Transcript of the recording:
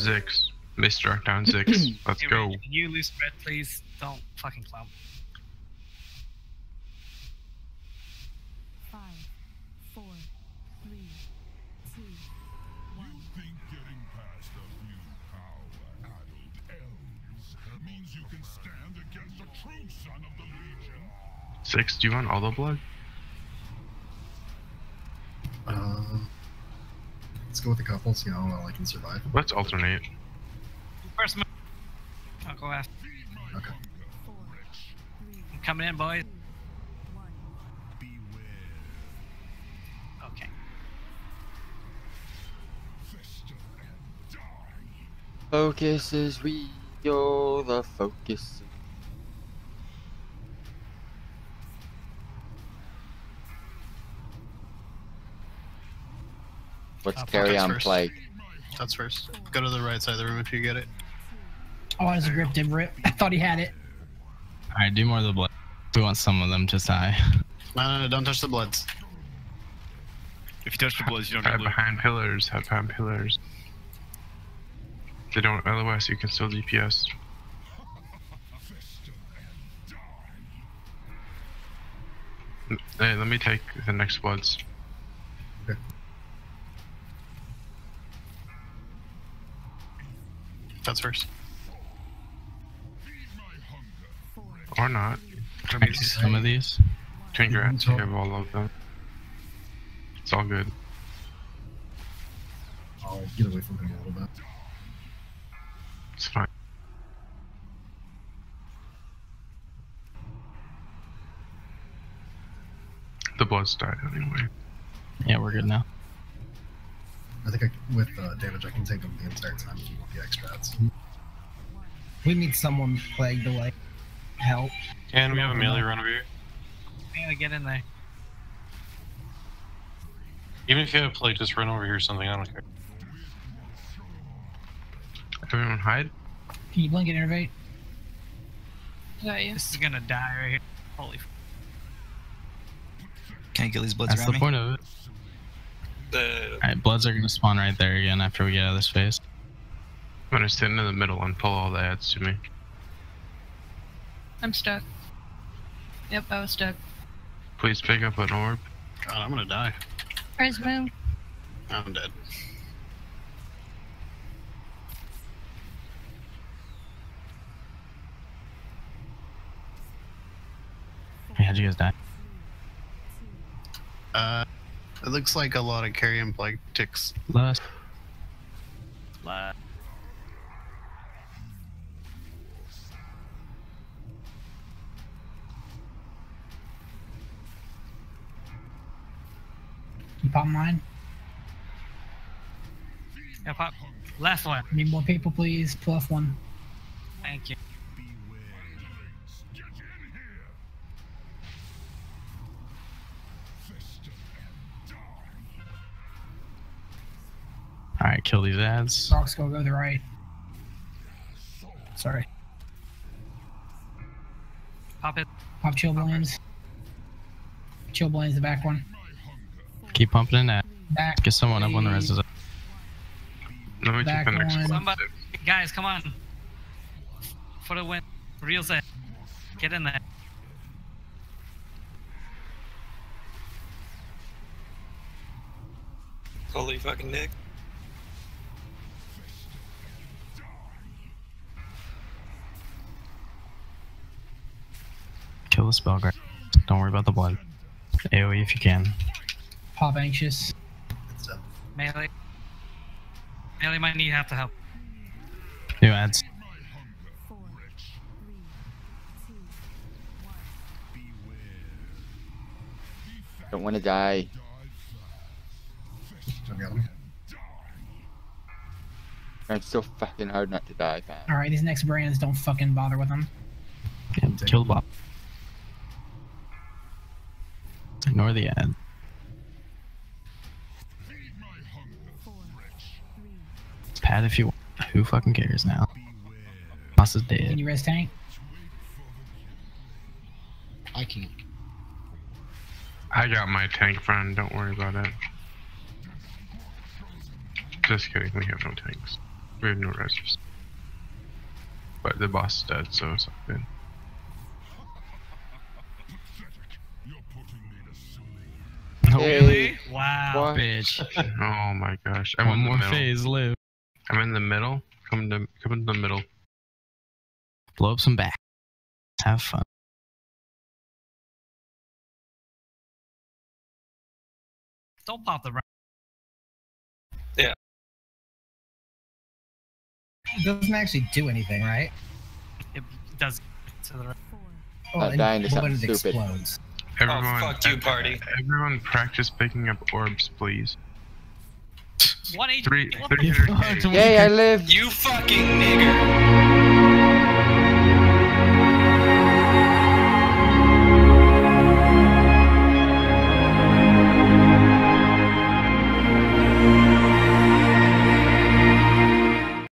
6. Missed Trackdown 6. Let's go. Can you lose red, please? Don't fucking clump. 5, 4, 3, 2, 1. You think getting past a few power-addled elves means you can stand against a true son of the Legion? 6, do you want all the blood? Let's go with a couple, see how well I can survive. Let's alternate. First move. I'll go after. Okay. I'm coming in, boys. Okay. Focus is we, you're the focus. Let's carry on plague. That's first. Go to the right side of the room if you get it. Oh, I just ripped him, rip. I thought he had it. Alright, do more of the blood. We want some of them to die. No, don't touch the bloods. If you touch the bloods, you don't get behind loot. Pillars, have behind pillars. They don't, otherwise you can still DPS. Hey, let me take the next bloods. Okay. That's first. Or not. I see some of these. Congrats, you have all of them. It's all good. I'll get away from him a little bit. It's fine. The blood's died anyway. Yeah, we're good now. I think with damage I can take them the entire time if you want the extra ads. We need someone plagued to like help. Can we have a melee run over here? We gotta get in there. Even if you have a plague, just run over here or something, I don't care. Can everyone hide? Can you blink and innervate? Yeah, yeah. This is gonna die right here. Holy f. Can't get these bloods around me. That's the point of it. Alright, bloods are gonna spawn right there again after we get out of this phase. I'm gonna stand in the middle and pull all the ads to me. I'm stuck. Yep, I was stuck. Please pick up an orb. God, I'm gonna die. Where's Moon? I'm dead. Hey, how'd you guys die? It looks like a lot of carrion plague ticks. Last. Last. You pop mine? Yeah, pop. Last one. Need more people, please. Plus one. Thank you. Alright, kill these ads. Rock's gonna go to the right. Sorry. Pop it. Pop chillblains. Chillblains, the back one. Keep pumping in that. Back. Get someone up on the rest of it. Let me keep the next one. Somebody, guys, come on. For the win. Real set. Get in there. Holy fucking Nick. Kill the spell guard. Don't worry about the blood. AoE if you can. Pop anxious. Melee. Melee might need half the help. New ads. 4, 3, 2, 1. Don't want to die. It's so fucking hard not to die, man. Alright, these next brands, don't fucking bother with them. Kill Bob. Ignore the ad. Pad if you want. Who fucking cares now? Boss is dead. Can you rest tank? I can't. I got my tank friend, don't worry about it. Just kidding, we have no tanks. We have no rest. But the boss is dead, so it's not good. Really? Wow. What? Bitch. Oh my gosh. I'm in the middle. Phase live. I'm in the middle. Come in the middle. Blow up some back. Have fun. Don't pop the round. Yeah. It doesn't actually do anything, right? It does to the right. Well, dying to something stupid. Explodes. Everyone, oh, fuck you, party. Everyone practice picking up orbs, please. 1 HP. Yeah, I live. You fucking nigger.